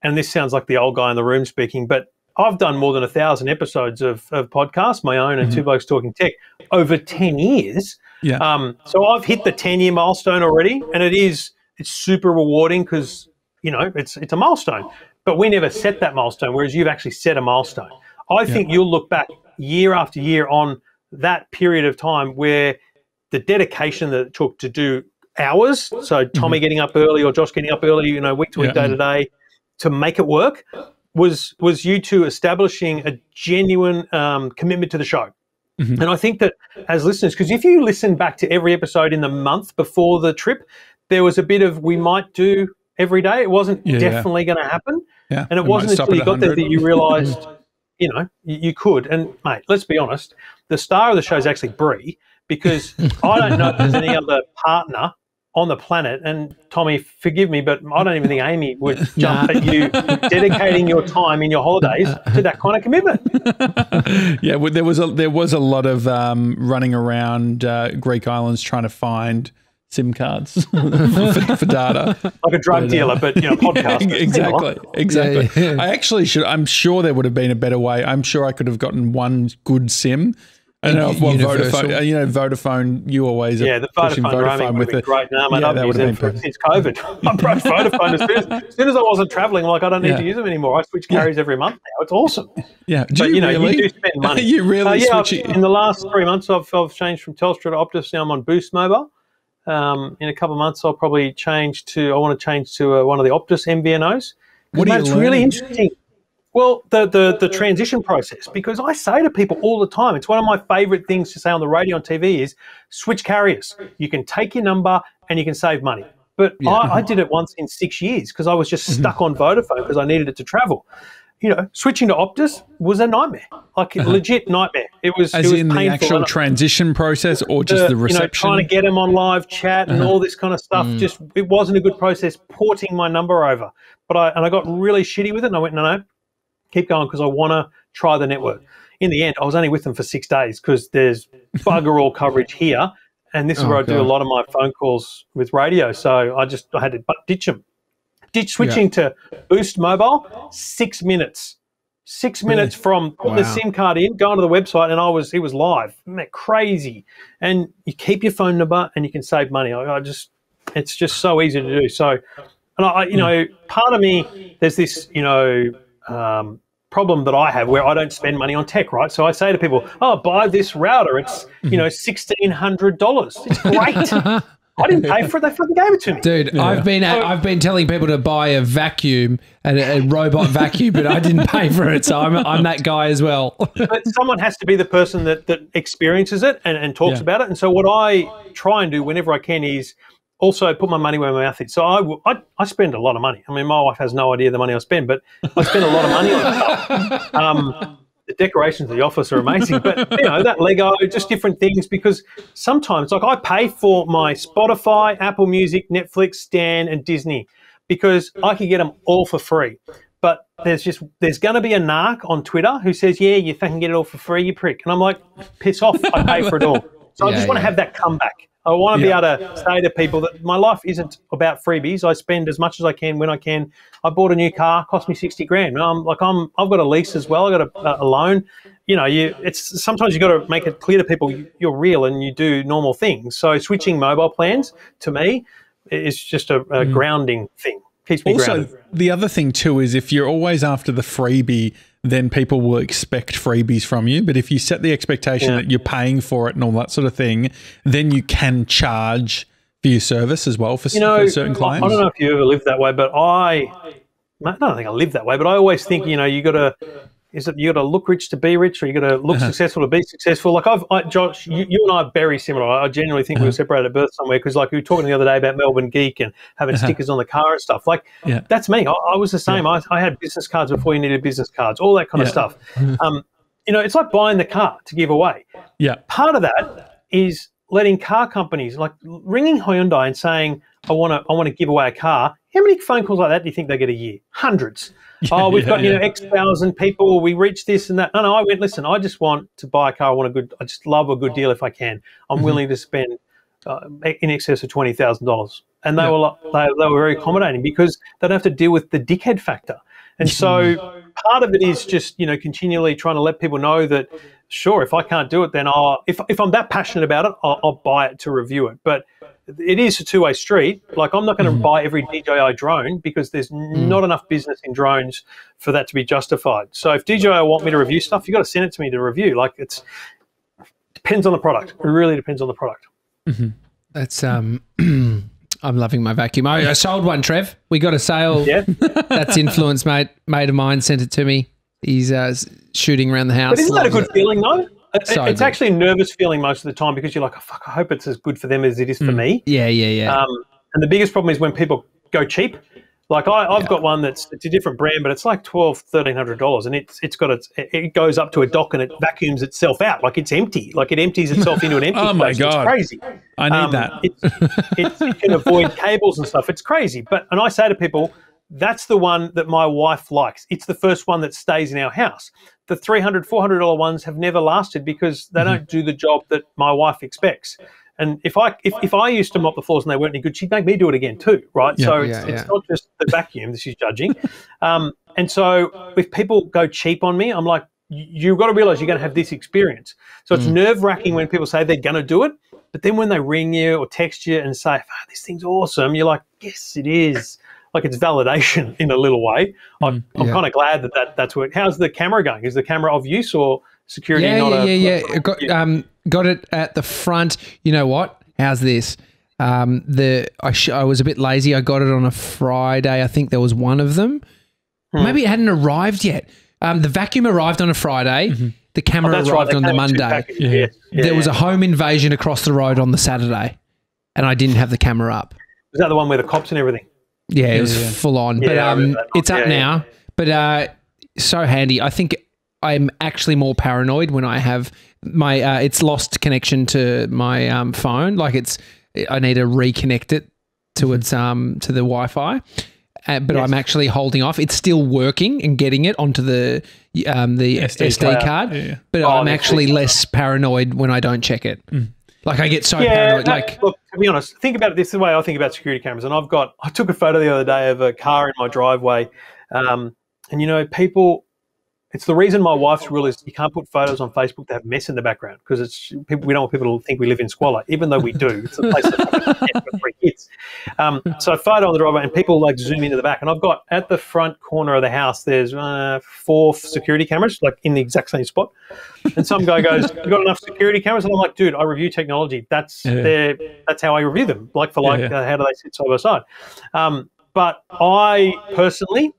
and this sounds like the old guy in the room speaking, but I've done more than a thousand episodes of, of podcasts, my own and mm-hmm. Two Blokes Talking Tech, over ten years. Yeah. Um, so I've hit the ten-year milestone already, and it is, it's super rewarding because, you know, it's, it's a milestone. But we never set that milestone, whereas you've actually set a milestone. I yeah. think you'll look back year after year on that period of time where the dedication that it took to do hours, so Tommy mm-hmm. getting up early or Josh getting up early, you know, week to week, yeah. day to day, to make it work, was was you two establishing a genuine um, commitment to the show. Mm-hmm. And I think that as listeners, because if you listen back to every episode in the month before the trip, there was a bit of we might do every day. It wasn't yeah, definitely yeah. going to happen. Yeah. And it we wasn't until you got there that you realised, you know, you, you could. And, mate, let's be honest, the star of the show is actually Bree. Because I don't know if there's any other partner on the planet, and Tommy, forgive me, but I don't even think Amy would jump nah. at you dedicating your time in your holidays to that kind of commitment. Yeah, well, there was a there was a lot of um, running around uh, Greek islands trying to find SIM cards for, for data, like a drug but, dealer, but you know, podcast. Yeah, exactly, exactly. Yeah, yeah. I actually should. I'm sure there would have been a better way. I'm sure I could have gotten one good SIM. I know if well, Vodafone, you know, Vodafone, you always yeah, the Vodafone pushing Vodafone with it. Great. No, yeah, that would have been for, since COVID. I broke Vodafone as soon as, as soon as I wasn't traveling. Like I don't need yeah. to use them anymore. I switch carriers yeah. every month now. It's awesome. Yeah, do but you, you know, really? You do spend money. You really? Uh, yeah, switch it. In the last three months, I've I've changed from Telstra to Optus. Now I'm on Boost Mobile. Um, in a couple of months, I'll probably change to. I want to change to uh, one of the Optus M V N Os. What do you? It's really interesting. Well, the, the the transition process, because I say to people all the time, it's one of my favourite things to say on the radio and T V is switch carriers. You can take your number and you can save money. But yeah. I, I did it once in six years because I was just stuck mm-hmm. on Vodafone because I needed it to travel. You know, switching to Optus was a nightmare, like uh-huh. legit nightmare. It was as it was in painful. The actual transition process, or just the, the reception. You know, trying to get them on live chat and uh-huh. all this kind of stuff. Mm. Just it wasn't a good process porting my number over. But I and I got really shitty with it, and I went no no. Keep going because I want to try the network. in the end, I was only with them for six days because there's bugger all coverage here, and this is oh, where I God. do a lot of my phone calls with radio. So I just I had to ditch them. Ditch switching yeah. to Boost Mobile, six minutes. Six minutes from putting wow. the SIM card in, going to the website, and I was it was live. Man, crazy. And you keep your phone number and you can save money. I, I just it's just so easy to do. So and I you know, part of me, there's this, you know, um problem that I have where I don't spend money on tech, right? So I say to people, oh, buy this router. It's, you know, sixteen hundred dollars. It's great. I didn't pay for it. They fucking gave it to me, dude. Yeah. I've been at, I've been telling people to buy a vacuum and a robot vacuum, but I didn't pay for it, so I'm I'm that guy as well. But someone has to be the person that that experiences it and, and talks yeah. about it. And so what I try and do whenever I can is also put my money where my mouth is. So I, I I spend a lot of money. I mean, my wife has no idea the money I spend, but I spend a lot of money on stuff. Um, The decorations of the office are amazing, but you know, that Lego, just different things, because sometimes, like, I pay for my Spotify, Apple Music, Netflix, Stan, and Disney because I could get them all for free. But there's just there's going to be a narc on Twitter who says, yeah, you fucking get it all for free, you prick. And I'm like, piss off, I pay for it all. So yeah, I just want to yeah. have that comeback. I want to yeah. be able to say to people that my life isn't about freebies. I spend as much as I can when I can. I bought a new car, cost me sixty grand. And I'm like, I'm, I've got a lease as well. I got a, a loan. You know, you. It's sometimes you got to make it clear to people you're real and you do normal things. So switching mobile plans to me is just a, a grounding thing. Keeps me grounded. Also, the other thing too is if you're always after the freebie, then people will expect freebies from you. But if you set the expectation yeah. that you're paying for it and all that sort of thing, then you can charge for your service as well for, you know, for certain clients. I don't know if you ever lived that way, but I, I don't think I live that way, but I always think, you know, you got to, is it you got to look rich to be rich, or you got to look uh-huh. successful to be successful? Like I've, I, Josh, you, you and I are very similar. I generally think uh-huh. we were separated at birth somewhere, because like we were talking the other day about Melbourne Geek and having uh-huh. stickers on the car and stuff. Like yeah. that's me. I, I was the same. Yeah. I, I had business cards before you needed business cards, all that kind yeah. of stuff. Um, you know, it's like buying the car to give away. Yeah. Part of that is letting car companies, like ringing Hyundai and saying, I want to I want to give away a car. How many phone calls like that do you think they get a year? Hundreds. Yeah, oh, we've yeah, got, you yeah. know, X thousand people. We reach this and that. No, no, I went, listen, I just want to buy a car. I want a good, I just love a good deal if I can. I'm mm-hmm. willing to spend uh, in excess of twenty thousand dollars. And they, yeah. were like, they, they were very accommodating because they don't have to deal with the dickhead factor. And so part of it is just, you know, continually trying to let people know that, sure, if I can't do it, then I'll, if, if I'm that passionate about it, I'll, I'll buy it to review it. But it is a two-way street. Like, I'm not going to mm. buy every D J I drone because there's mm. not enough business in drones for that to be justified. So if D J I want me to review stuff, you've got to send it to me to review. Like, it's depends on the product. It really depends on the product. Mm-hmm. That's um, – I'm loving my vacuum. I, I sold one, Trev. We got a sale. Yeah. That's influence, mate. Mate of mine sent it to me. He's uh, shooting around the house. But isn't that a good it. feeling, though? So it's good. Actually a nervous feeling most of the time because you're like, oh, fuck, I hope it's as good for them as it is for mm. me. Yeah, yeah, yeah. Um, and the biggest problem is when people go cheap. Like I, I've yeah. got one that's it's a different brand, but it's like twelve, thirteen hundred dollars, and it's it's got a, it goes up to a dock and it vacuums itself out, like it's empty, like it empties itself into an empty. Oh my god, it's crazy! I need um, that. It, it, it can avoid cables and stuff. It's crazy, but and I say to people, that's the one that my wife likes. It's the first one that stays in our house. The three hundred dollars, four hundred dollars ones have never lasted because they don't do the job that my wife expects. And if I if, if I used to mop the floors and they weren't any good, she'd make me do it again too, right? Yeah, so it's, yeah, it's yeah. not just the vacuum that she's judging. Um, and so if people go cheap on me, I'm like, you've got to realize you're going to have this experience. So it's mm. nerve-wracking when people say they're going to do it, but then when they ring you or text you and say, oh, this thing's awesome, you're like, yes, it is. Like it's validation in a little way. I'm, I'm yeah. kind of glad that, that that's what. How's the camera going? Is the camera of use or security? Yeah, not yeah, a, yeah, yeah. Got, yeah. Um, got it at the front. You know what? How's this? Um, the I, sh I was a bit lazy. I got it on a Friday. I think there was one of them. Hmm. Maybe it hadn't arrived yet. Um, the vacuum arrived on a Friday. Mm-hmm. The camera oh, arrived right. the on the Monday. Yeah. Yeah. Yeah. There was a home invasion across the road on the Saturday, and I didn't have the camera up. Was that the one with the cops and everything? Yeah, it was yeah. full on. But yeah, um, it's up yeah, now. Yeah. But uh, so handy. I think I'm actually more paranoid when I have my uh, – it's lost connection to my um, phone. Like it's – I need to reconnect it to its um to the Wi-Fi. uh, but yes. I'm actually holding off. It's still working and getting it onto the um, the S D, S D card, yeah. but oh, I'm actually S D less paranoid when I don't check it. Mm. Like I get so yeah, paranoid. No, like, look, to be honest, think about it this is the way I think about security cameras. And I've got, I took a photo the other day of a car in my driveway, um, and you know, people. It's the reason my wife's rule is you can't put photos on Facebook that have mess in the background, because it's people, we don't want people to think we live in squalor, even though we do. It's a place for three kids. Um, so I photo on the driveway and people like zoom into the back. And I've got at the front corner of the house, there's uh, four security cameras, like in the exact same spot. And some guy goes, "You got enough security cameras?" And I'm like, dude, I review technology. That's yeah. their, that's how I review them. Like for like, yeah, yeah. Uh, how do they sit side by side? Um, but I personally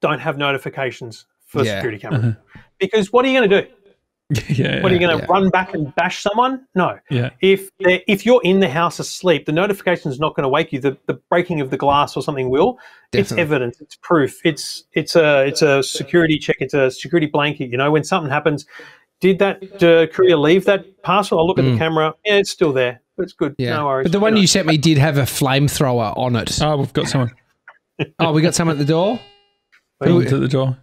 don't have notifications for yeah. security camera. Uh-huh. Because what are you going to do? yeah, what are you going to yeah. run back and bash someone? No. Yeah. If if you're in the house asleep, the notification is not going to wake you. The, the breaking of the glass or something will. Definitely. It's evidence. It's proof. It's it's a it's a security check. It's a security blanket. You know, when something happens, did that uh, courier leave that parcel? I'll look mm. at the camera. Yeah, it's still there. It's good. Yeah. No worries. But the one you, you sent me did have a flamethrower on it. Oh, we've got someone. oh, we got someone at the door. Who's at the door?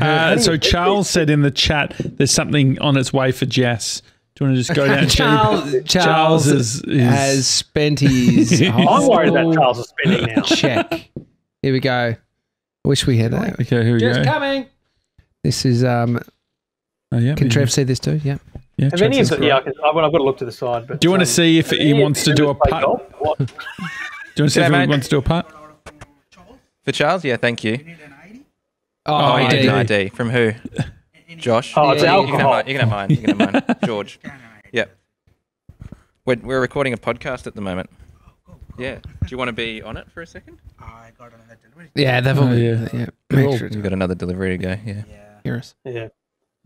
Uh, so Charles said in the chat, "There's something on its way for Jess." Do you want to just go down? Charles, Charles, Charles is, is has spent his. I'm worried about Charles is spending now. Check. Here we go. I wish we had that. Okay, here we just go. Just coming. This is. Um, oh, yeah, can Trev yeah. see this too? Yeah. Yeah, have any of the, yeah, I can, I've, I've got to look to the side. But do you um, want to see if he wants to do a putt? Do you want to see if he wants to do a putt? For Charles, yeah, thank you. Oh, you did an I D. From who? Josh? Oh, it's yeah, alcohol. You can have mine. You can have mine. You can have mine. George. Yep. We're, we're recording a podcast at the moment. Yeah. Do you want to be on it for a second? I got another delivery. Yeah, they've all... Yeah. yeah. Make sure you've got another delivery to go. Yeah. Hear us. Yeah.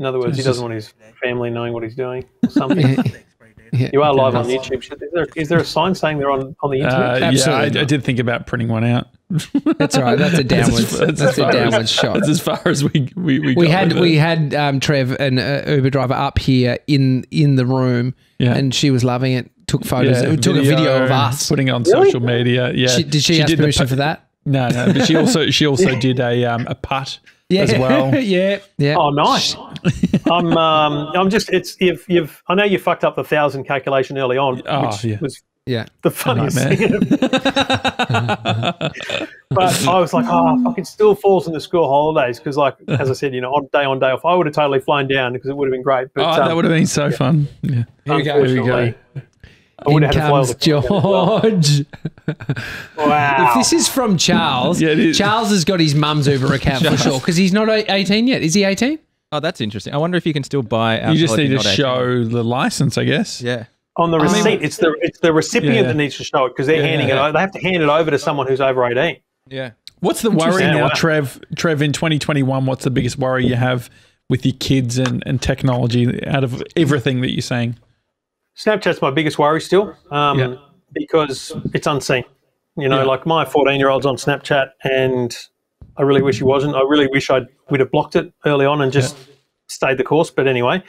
In other words, he doesn't want his family knowing what he's doing or something. Yeah. You are live on YouTube. Is there, is there a sign saying they're on, on the internet? Uh, Absolutely. Yeah, I, I did think about printing one out. That's all right. That's a downwards. That's, that's a downwards shot. That's as far as we we we, we got had. We had um, Trev, an uh, Uber driver, up here in in the room, yeah. and she was loving it. Took photos. Yeah, took a video of us putting it on really? social media. Yeah. She, did she, she ask did permission for that? No, no. But she also she also yeah. did a um, a putt. Yeah. As well. yeah. Yeah. Oh, nice. I'm. Um. I'm just. It's. You've. You've. I know you fucked up the thousand calculation early on, oh, which yeah. was yeah the funniest oh, thing. But I was like, oh, fucking still falls in the school holidays because, like, as I said, you know, on day on day off, I would have totally flown down because it would have been great. But, oh, um, that would have been so yeah. fun. Yeah. Here we go. Here we go. I in comes George. Well. Wow. If this is from Charles, yeah, is. Charles has got his mum's Uber account Charles. for sure because he's not eighteen yet. Is he eighteen? Oh, that's interesting. I wonder if you can still buy alcohol. You just need to show eighteen. The license, I guess. Yeah. On the receipt, I mean, it's the it's the recipient yeah. that needs to show it because they're yeah, handing yeah, yeah. it. They have to hand it over to someone who's over eighteen. Yeah. What's the worry now, Trev? Trev, in twenty twenty-one, what's the biggest worry you have with your kids and, and technology out of everything that you're saying? Snapchat's my biggest worry still, um, yeah. because it's unseen. You know, yeah. like my fourteen-year-old's on Snapchat, and I really wish he wasn't. I really wish I would have blocked it early on and just yeah. stayed the course. But anyway,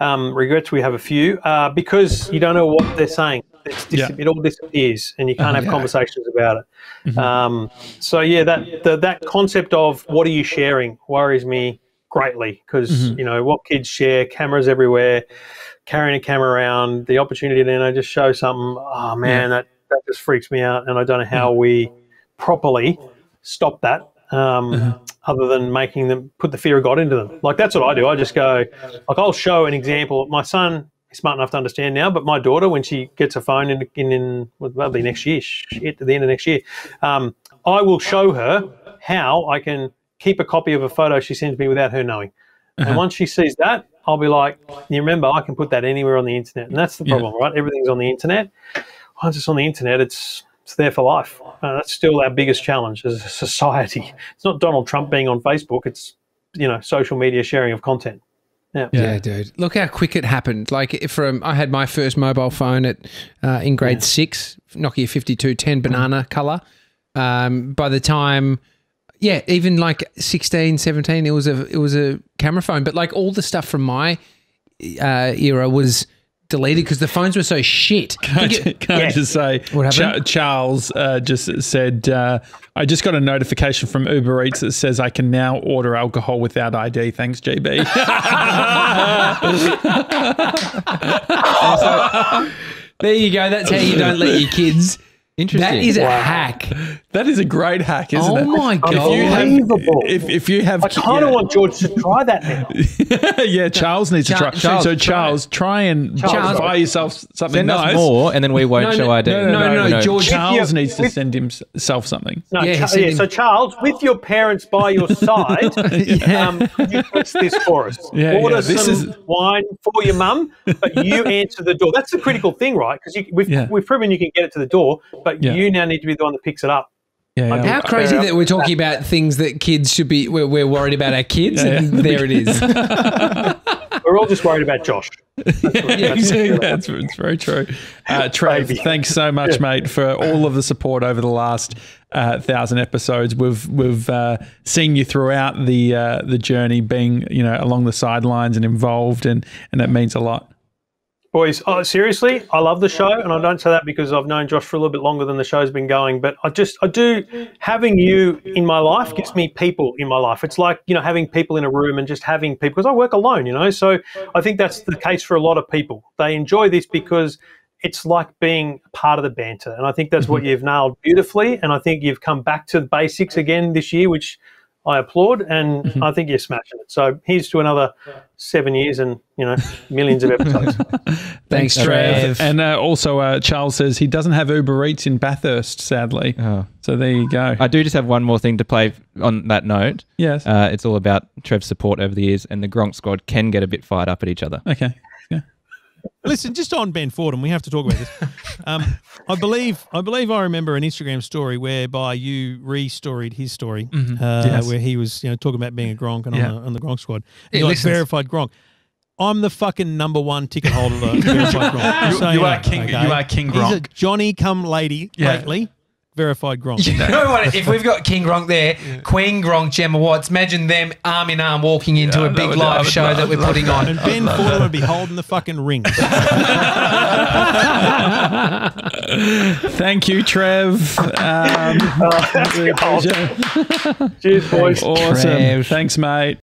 um, regrets, we have a few. Uh, because you don't know what they're saying. It's dis yeah. It all disappears, and you can't oh, have yeah. conversations about it. Mm-hmm. um, so, yeah, that the, that concept of what are you sharing worries me greatly because, mm-hmm. you know, what kids share, cameras everywhere, carrying a camera around, the opportunity to you know, just show something, oh, man, yeah. that, that just freaks me out. And I don't know how we properly stop that um, uh-huh. other than making them put the fear of God into them. Like, that's what I do. I just go, like, I'll show an example. My son is smart enough to understand now, but my daughter, when she gets a phone in, in, in well, that'll be next year, shit, at the end of next year, um, I will show her how I can keep a copy of a photo she sends me without her knowing. Uh-huh. And once she sees that, I'll be like, you remember, I can put that anywhere on the internet. And that's the problem, yeah. right? Everything's on the internet. Once it's on the internet, it's it's there for life. Uh, that's still our biggest challenge as a society. It's not Donald Trump being on Facebook. It's, you know, social media sharing of content. Yeah. yeah, dude. Look how quick it happened. Like from, I had my first mobile phone at uh, in grade yeah. six, Nokia fifty-two ten banana color. Um, by the time... Yeah, even like sixteen, seventeen, it was a it was a camera phone. But like all the stuff from my uh, era was deleted because the phones were so shit. Can I, you, can yeah. I just say, what happened? Ch Charles uh, just said, uh, I just got a notification from Uber Eats that says I can now order alcohol without I D. Thanks, G B. So, there you go. That's how you don't let your kids... Interesting. That is wow. a hack. That is a great hack, isn't oh it? Oh my god! If you have, if, if you have, I kind of yeah. want George to try that now. yeah, Charles needs Ch to try. Charles, so Charles, try and Charles, buy yourself something send nice. Us more, and then we won't no, show I D. No, no, no. no, no, no. George Charles needs to with, send himself something. No, yeah, Char yeah, him. So Charles, with your parents by your side, yeah. um, you fix this for us. Yeah, Order yeah, this some is... wine for your mum, but you answer the door. That's the critical thing, right? Because we've yeah. we've proven you can get it to the door. But yeah. you now need to be the one that picks it up. Yeah, yeah. How crazy that we're talking about things that kids should be, we're, we're worried about our kids, yeah, and yeah. there it is. We're all just worried about Josh. That's, yeah, what, yeah, that's, yeah, that's, that's very true. Uh, Trav, Baby. thanks so much, yeah. mate, for all of the support over the last uh, thousand episodes. We've we've uh, seen you throughout the uh, the journey, being you know along the sidelines and involved, and and that means a lot. Boys, oh, seriously, I love the show, and I don't say that because I've known Josh for a little bit longer than the show's been going, but I just, I do, having you in my life gives me people in my life. It's like, you know, having people in a room and just having people, because I work alone, you know, so I think that's the case for a lot of people. They enjoy this because it's like being part of the banter, and I think that's mm-hmm. what you've nailed beautifully, and I think you've come back to the basics again this year, which I applaud, and mm-hmm. I think you're smashing it. So here's to another seven years and, you know, millions of episodes. Thanks, Trev. And uh, also uh, Charles says he doesn't have Uber Eats in Bathurst, sadly. Oh. So there you go. I do just have one more thing to play on that note. Yes. Uh, it's all about Trev's support over the years, and the Gronk Squad can get a bit fired up at each other. Okay. Yeah. Listen, just on Ben Fordham, we have to talk about this. Um, I believe I believe I remember an Instagram story whereby you re-storied his story, mm-hmm. uh, yes. where he was you know talking about being a Gronk and yeah. on, the, on the Gronk Squad. He like verified Gronk. I'm the fucking number one ticket holder. verified Gronk. You, so, you, you, are know, king, okay. you are King Gronk. He's a Johnny come lady yeah. lately. Verified Gronk. You know what? If we've got King Gronk there, yeah. Queen Gronk, Gemma Watts, imagine them arm in arm walking into yeah, a big would, live show love, that we're putting that. on. And Ben Fordham would be holding the fucking ring. Thank you, Trev. Um, oh, that's good. Cheers, boys. Awesome. Trev. Thanks, mate.